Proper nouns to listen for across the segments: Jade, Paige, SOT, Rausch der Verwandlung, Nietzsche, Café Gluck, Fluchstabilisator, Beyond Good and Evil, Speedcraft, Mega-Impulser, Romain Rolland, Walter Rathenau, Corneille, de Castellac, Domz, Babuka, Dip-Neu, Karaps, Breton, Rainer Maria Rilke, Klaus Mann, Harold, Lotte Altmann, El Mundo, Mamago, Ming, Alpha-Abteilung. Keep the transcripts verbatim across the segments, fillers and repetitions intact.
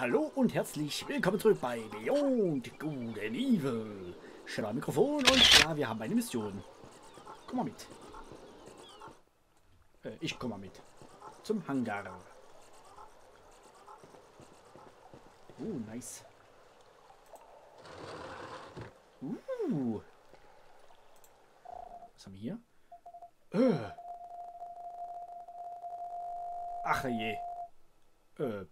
Hallo und herzlich willkommen zurück bei Beyond Good and Evil. Schön am Mikrofon und ja, wir haben eine Mission. Komm mal mit. Äh, ich komme mal mit. Zum Hangar. Uh, nice. Uh. Was haben wir hier? Äh. Ach je. Äh.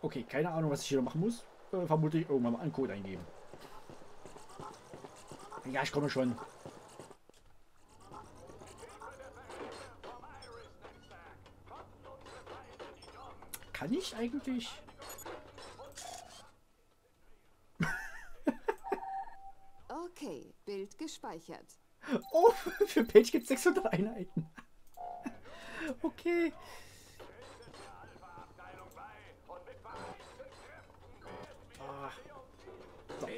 Okay, keine Ahnung, was ich hier machen muss. Äh, vermutlich irgendwann mal einen Code eingeben. Ja, ich komme schon. Kann ich eigentlich? Okay, Bild gespeichert. Oh, für Page gibt es sechshundert Einheiten. Okay.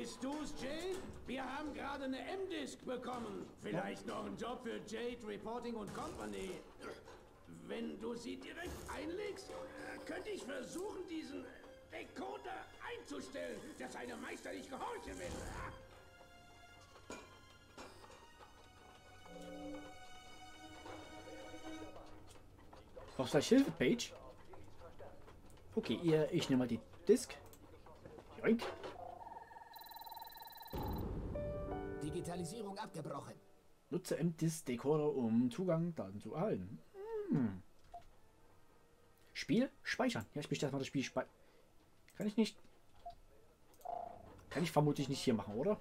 Bist du's, Jade? Wir haben gerade eine M-Disk bekommen. Vielleicht noch einen Job für Jade Reporting und Company. Wenn du sie direkt einlegst, könnte ich versuchen, diesen Decoder einzustellen, dass seine Meister nicht gehorchen will. Brauchst du Hilfe, Paige? Okay, ihr, ich nehme mal die Disk. Joink. Digitalisierung abgebrochen. Nutze M-Disk-Decoder, um Zugang Daten zu erhalten. Hm. Spiel speichern. Ja, ich möchte erstmal das Spiel speichern. Kann ich nicht. Kann ich vermutlich nicht hier machen, oder?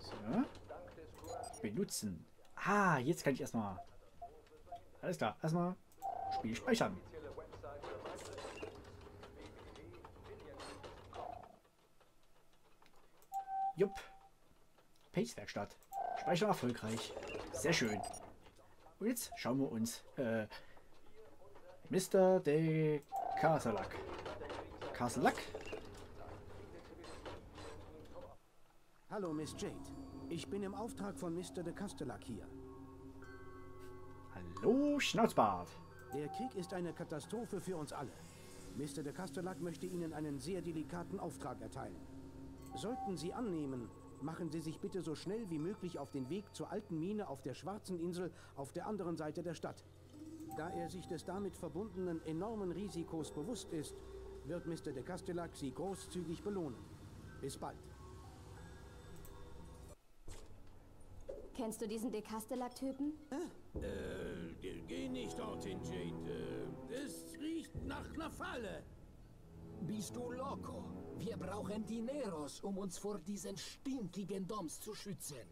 So. Benutzen. Ah, jetzt kann ich erstmal. Alles klar. Erstmal Spiel speichern. Jupp. Paige Werkstatt. Speichern erfolgreich. Sehr schön. Und jetzt schauen wir uns äh, Mister de Castellac. Castellac? Hallo Miss Jade. Ich bin im Auftrag von Mister de Castellac hier. Hallo Schnauzbart. Der Krieg ist eine Katastrophe für uns alle. Mister de Castellac möchte Ihnen einen sehr delikaten Auftrag erteilen. Sollten Sie annehmen, machen Sie sich bitte so schnell wie möglich auf den Weg zur alten Mine auf der Schwarzen Insel auf der anderen Seite der Stadt. Da er sich des damit verbundenen enormen Risikos bewusst ist, wird Mister de Castellac Sie großzügig belohnen. Bis bald. Kennst du diesen de Castellac-Typen? Äh, äh, geh nicht dorthin, Jade. Es riecht nach einer Falle. Bist du loco? Wir brauchen Dineros, um uns vor diesen stinkigen Doms zu schützen.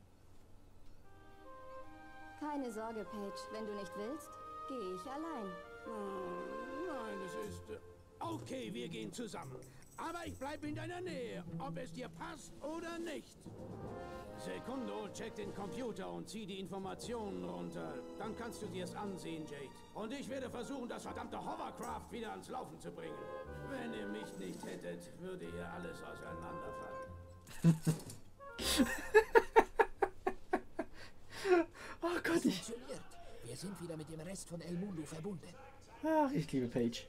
Keine Sorge, Paige. Wenn du nicht willst, gehe ich allein. Hm, nein, es ist... Okay, wir gehen zusammen. Aber ich bleibe in deiner Nähe, ob es dir passt oder nicht. Sekundo, check den Computer und zieh die Informationen runter. Dann kannst du dir es ansehen, Jade. Und ich werde versuchen, das verdammte Hovercraft wieder ans Laufen zu bringen. Wenn ihr mich nicht hättet, würde ihr alles auseinanderfallen. Oh Gott, ich... Wir sind wieder mit dem Rest von El Mundo verbunden. Ach, ich liebe Paige.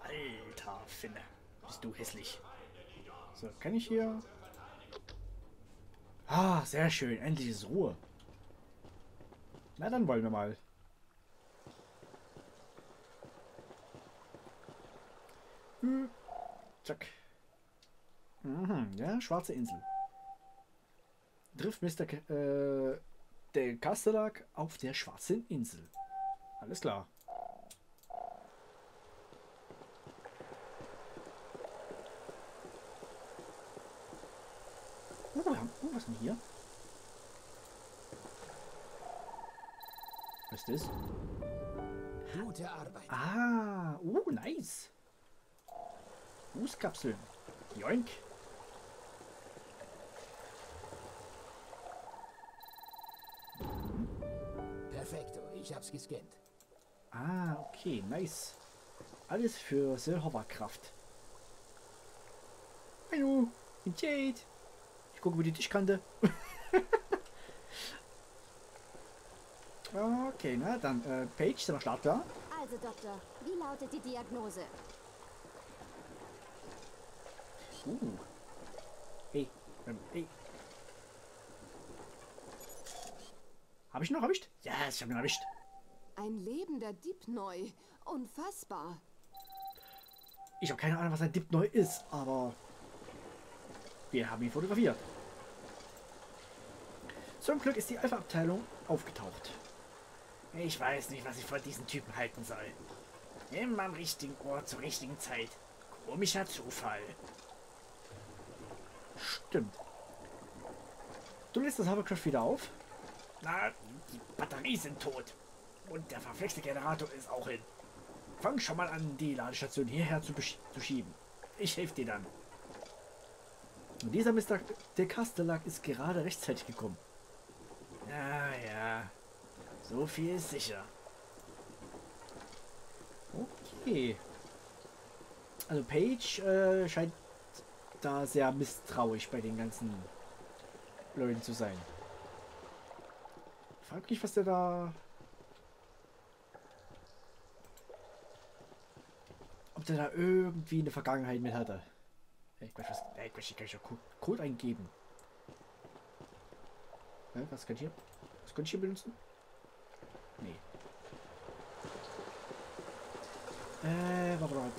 Alter Finne, bist du hässlich. So, kann ich hier... Ah, sehr schön. Endlich ist Ruhe. Na, dann wollen wir mal. Hm. Zack. Mhm, ja, Schwarze Insel. Trifft Mister K äh, de Castellac auf der Schwarzen Insel. Alles klar. Oh, wir haben, oh, was ist denn hier? Was ist das? Gute Arbeit. Ah, oh, nice. Fußkapseln. Joink. Perfekto, ich hab's gescannt. Ah, okay, nice. Alles für Silberkraft. Hallo, Jade. Ich gucke über die Tischkante. Okay, na dann, äh, Paige, sind wir startklar? Also, Doktor, wie lautet die Diagnose? Uh. Hey, ähm, hey. Hab ich noch erwischt? Ja, yes, ich hab ihn erwischt. Ein lebender Dip-Neu. Unfassbar. Ich habe keine Ahnung, was ein Dip-Neu ist, aber wir haben ihn fotografiert. Zum Glück ist die Alpha-Abteilung aufgetaucht. Ich weiß nicht, was ich von diesen Typen halten soll. Immer am richtigen Ort zur richtigen Zeit. Komischer Zufall. Stimmt. Du lässt das Hovercraft wieder auf? Na, die Batterien sind tot. Und der verflixte Generator ist auch hin. Fang schon mal an, die Ladestation hierher zu, zu schieben. Ich helfe dir dann. Und dieser Mister de Castellac ist gerade rechtzeitig gekommen. Naja, so viel ist sicher. Okay. Also Paige äh, scheint da sehr misstrauisch bei den ganzen Leuten zu sein. Ich frag mich, was der da... Ob der da irgendwie eine Vergangenheit mit hatte. Ich weiß, was... Ich weiß, ich kann ja Code eingeben. Was kann ich hier? Was kann ich hier benutzen? Nee. Äh, warte mal.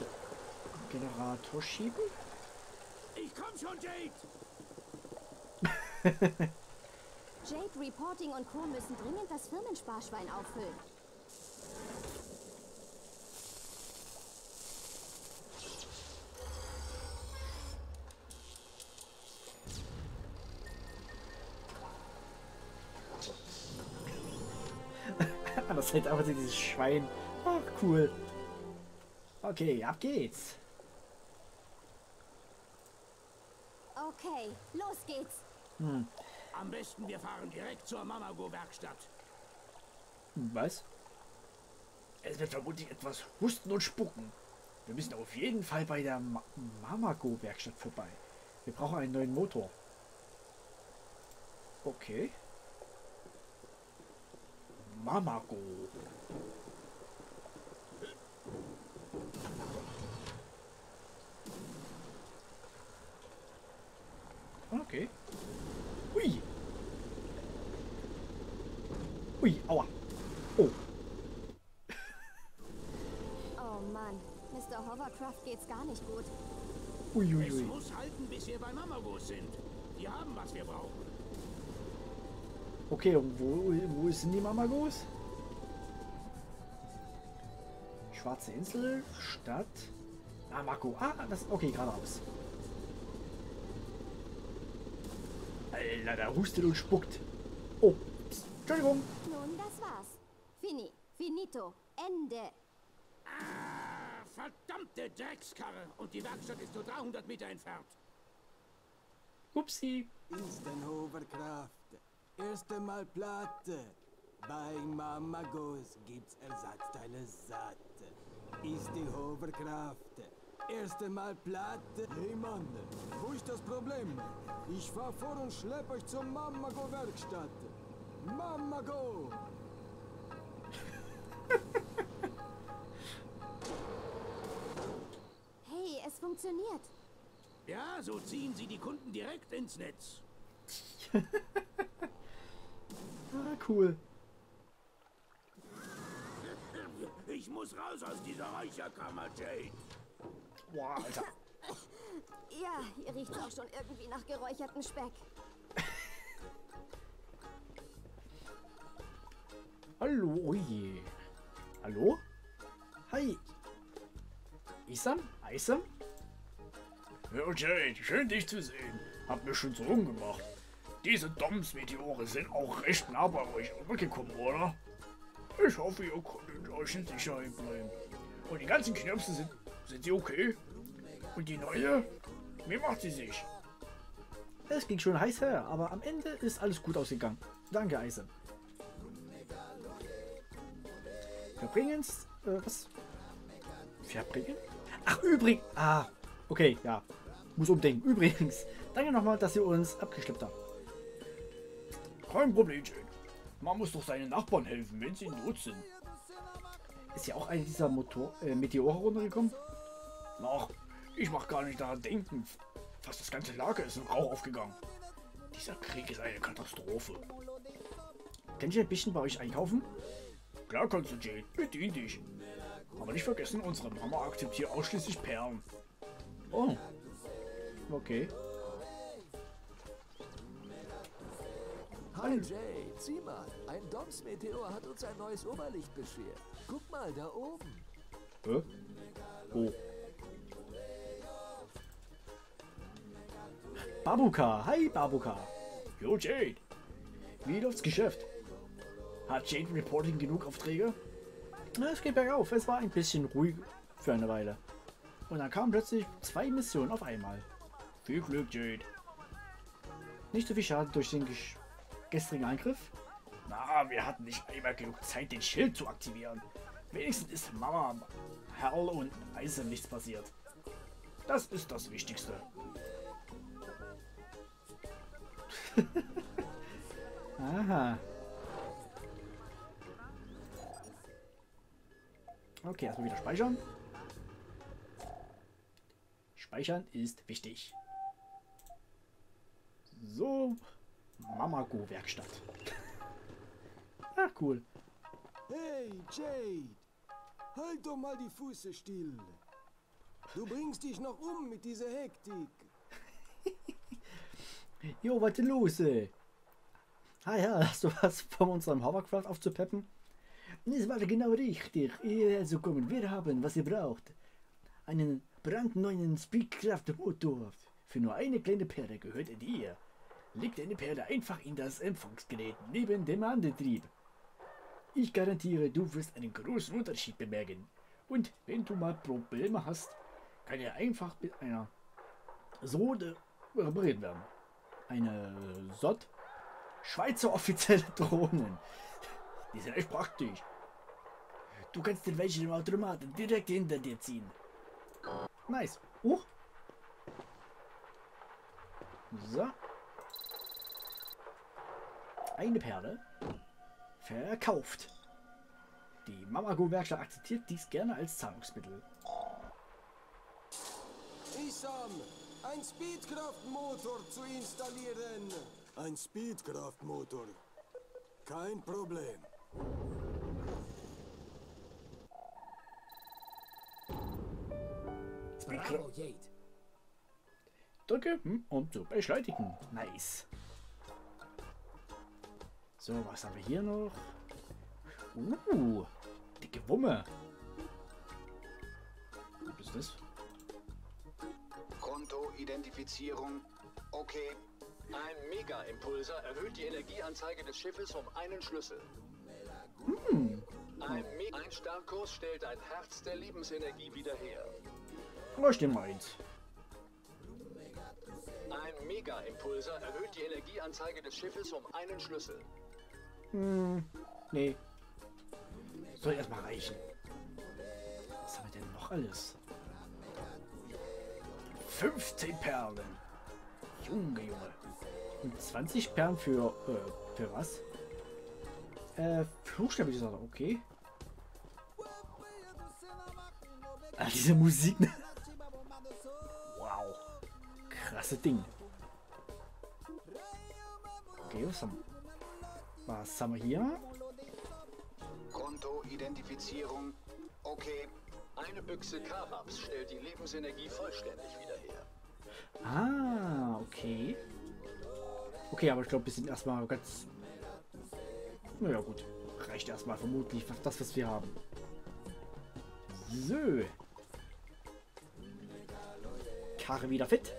Generator schieben? Ich komm schon, Jade! Jade, Reporting und Co. müssen dringend das Firmensparschwein auffüllen. Das hält einfach dieses Schwein. Ach, cool. Okay, ab geht's. Okay, los geht's. Hm. Am besten wir fahren direkt zur Mamago-Werkstatt. Was? Es wird vermutlich etwas husten und spucken. Wir müssen auf jeden Fall bei der Ma Mamago-Werkstatt vorbei. Wir brauchen einen neuen Motor. Okay. Mamago. Okay. Ui. Ui, aua. Oh. Oh Mann, Mister Hovercraft geht's gar nicht gut. Ui, ui, ui. Es muss halten, bis wir bei Mamago sind. Die haben, was wir brauchen. Okay, und wo, wo sind die Mamagos? Schwarze Insel, Stadt, Mamago. Ah, das... Okay, geradeaus. Alter, da hustet und spuckt. Oh, pst, Entschuldigung. Nun, das war's. Fini, finito, Ende. Ah, verdammte Dreckskarre. Und die Werkstatt ist nur dreihundert Meter entfernt. Upsi. Instant Hovercraft. Erste Mal Platte. Bei Mamagos gibt's Ersatzteile satt. Ist die Hovercraft. Erste Mal Platte. Hey Mann, wo ist das Problem? Ich fahr vor und schlepp euch zur Mamago-Werkstatt. Mamago! Hey, es funktioniert. Ja, so ziehen sie die Kunden direkt ins Netz. Ah, cool. Ich muss raus aus dieser Räucherkammer, Jade. Boah, Alter. Ja, ihr riecht auch schon irgendwie nach geräuchertem Speck. Hallo, oje. Hallo? Hi. Aisam? Aisam? Ja, Jade, schön dich zu sehen. Hab mir schon so rumgemacht. Diese Doms-Meteore sind auch recht nah bei euch rübergekommen, oder? Ich hoffe, ihr könnt in euch in Sicherheit bleiben. Und die ganzen Knirpse, sind, sind sie okay? Und die neue? Wie macht sie sich? Es ging schon heiß her, aber am Ende ist alles gut ausgegangen. Danke, Aisam. Verbringens... Äh, was? Verbringen? Ach, übrigens... Ah, okay, ja. Muss umdenken. Übrigens, danke nochmal, dass ihr uns abgeschleppt habt. Kein Problem, Jade. Man muss doch seinen Nachbarn helfen, wenn sie in Not sind. Ist ja auch einer dieser Motor äh, Meteore runtergekommen? Ach, ich mach gar nicht daran denken. Fast das ganze Lager ist in Rauch aufgegangen. Dieser Krieg ist eine Katastrophe. Kann ich ein bisschen bei euch einkaufen? Klar kannst du, Jade. Bedien dich. Aber nicht vergessen, unsere Mama akzeptiert ausschließlich Perlen. Oh. Okay. Hi Jade, sieh mal. Ein Doms-Meteor hat uns ein neues Oberlicht beschert. Guck mal, da oben. Hä? Oh. Babuka. Hi, Babuka. Yo, Jade. Wie läuft's Geschäft? Hat Jade Reporting genug Aufträge? Na, es geht bergauf. Es war ein bisschen ruhig für eine Weile. Und dann kamen plötzlich zwei Missionen auf einmal. Viel Glück, Jade. Nicht so viel Schaden durch den gestrigen Angriff? Na, wir hatten nicht einmal genug Zeit, den Schild zu aktivieren. Wenigstens ist Mama, Harold und Aisam nichts passiert. Das ist das Wichtigste. Aha. Okay, erstmal wieder speichern. Speichern ist wichtig. So. Mamago Werkstatt. Ach, cool. Hey, Jade. Halt doch mal die Füße still. Du bringst dich noch um mit dieser Hektik. Jo, was denn los, ey? Ah ja, hast du was von unserem Hovercraft aufzupeppen? Das war genau richtig. Also kommen, wir haben, was ihr braucht. Einen brandneuen Speedcraft-Motor. Für nur eine kleine Perle gehört er dir. Legt eine Perle einfach in das Empfangsgerät neben dem Antrieb. Ich garantiere, du wirst einen großen Unterschied bemerken. Und wenn du mal Probleme hast, kann er einfach mit einer Sode repariert werden. Eine S O T? Schweizer offizielle Drohnen. Die sind echt praktisch. Du kannst den welchen im Automaten direkt hinter dir ziehen. Nice. Huch. So. Eine Perle. Verkauft. Die Mamago-Werkstatt akzeptiert dies gerne als Zahlungsmittel. Aisam, ein Speedcraft-Motor zu installieren. Ein Speedcraft-Motor. Kein Problem. Bravo, Jade. Drücke, um zu beschleunigen. Nice. So, was haben wir hier noch? Uh, dicke Wumme. Was ist das? Kontoidentifizierung. Okay. Ein Mega-Impulser erhöht die Energieanzeige des Schiffes um einen Schlüssel. Hm. Ein, ein Sternkurs stellt ein Herz der Lebensenergie wieder her. Was denn meins? Ein Mega-Impulser erhöht die Energieanzeige des Schiffes um einen Schlüssel. Hm, nee. Soll erstmal reichen. Was haben wir denn noch alles? fünfzehn Perlen. Junge, Junge. Und zwanzig Perlen für, äh, für was? Äh, Fluchstabilisator, okay. Ah, diese Musik, ne? Wow. Krasse Ding. Okay, was haben wir? Was haben wir hier? Kontoidentifizierung. Okay. Eine Büchse Karaps stellt die Lebensenergie vollständig wieder her. Ah, okay. Okay, aber ich glaube, wir sind erstmal ganz... Naja gut, reicht erstmal vermutlich das, was wir haben. So. Karre wieder fit.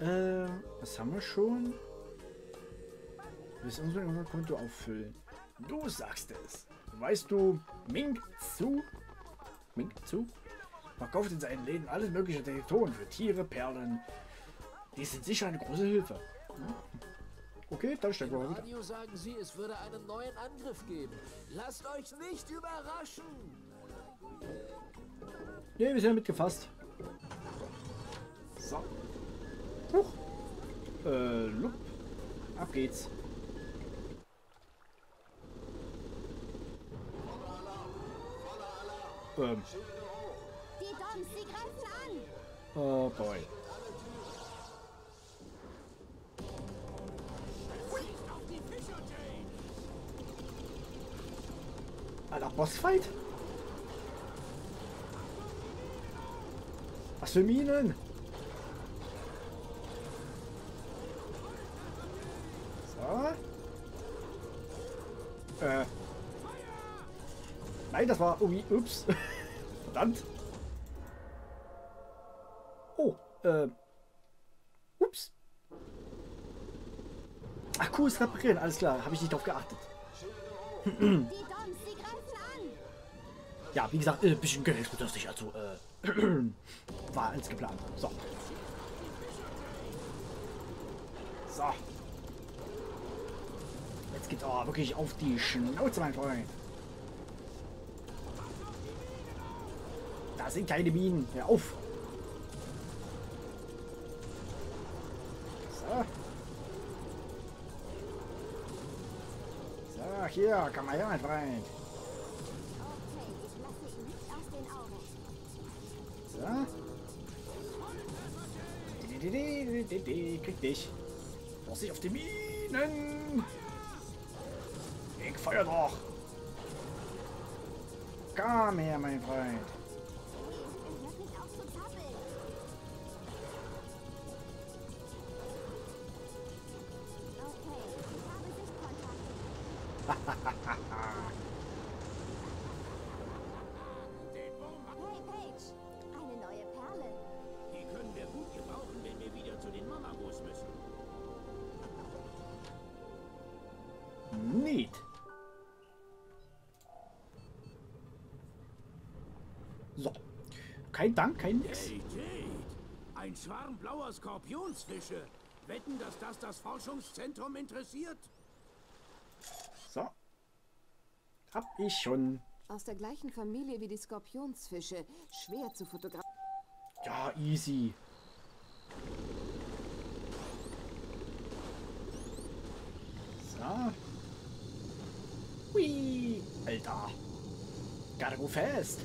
Äh, was haben wir schon? Wir müssen unser Konto auffüllen. Du sagst es. Weißt du, Ming zu? Ming zu? Verkauft in seinen Läden alles mögliche Territorien für Tiere, Perlen. Die sind sicher eine große Hilfe. Okay, dann steigen wir wieder. Im Radio sagen sie, es würde einen neuen Angriff geben. Lasst euch nicht überraschen. Ne, wir sind damit gefasst. So. Huch. Äh, lup. Ab geht's. Ähm. Die Doms, die greifen an! Oh boy. Alter, Bossfight? Was für Minen? So. Äh. Nein, das war irgendwie... Ups. Verdammt. Oh. Äh. Ups. Ach cool, es reparieren. Alles klar. Habe ich nicht drauf geachtet. Ja, wie gesagt, ein bisschen geldbedürftig, also äh, war alles geplant. So. So. Jetzt geht's auch wirklich auf die Schnauze, mein Freund. Da sind keine Minen. Hör auf. So. So, hier, komm mal her, mein Freund. Krieg dich. Lass dich auf die Minen. Ich feuer doch. Komm her, mein Freund. Kein Dank, kein nix. Hey, Jade. Ein Schwarm blauer Skorpionsfische. Wetten, dass das das Forschungszentrum interessiert? So. Hab ich schon. Aus der gleichen Familie wie die Skorpionsfische. Schwer zu fotografieren. Ja, easy. So. Hui. Alter. Gotta go fast.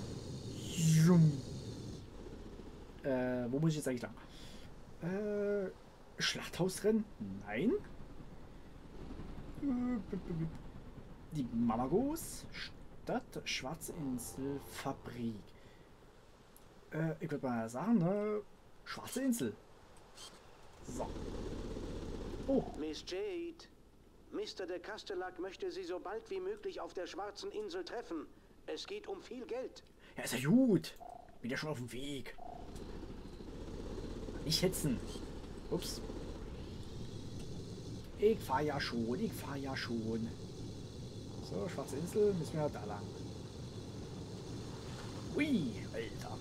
Jum. Äh, wo muss ich jetzt eigentlich lang? Äh, Schlachthausrennen? Nein. Die Mamagos. Stadt, Schwarze Insel, Fabrik. Äh, ich würde mal sagen, ne? Schwarze Insel. So. Oh. Miss Jade. Mister de Castellac möchte Sie so bald wie möglich auf der Schwarzen Insel treffen. Es geht um viel Geld. Ja, ist ja gut. Bin ja schon auf dem Weg. Nicht hetzen. Ups. Ich fahr ja schon, ich fahr ja schon. So, Schwarze Insel, müssen wir da lang. Ui, Alter.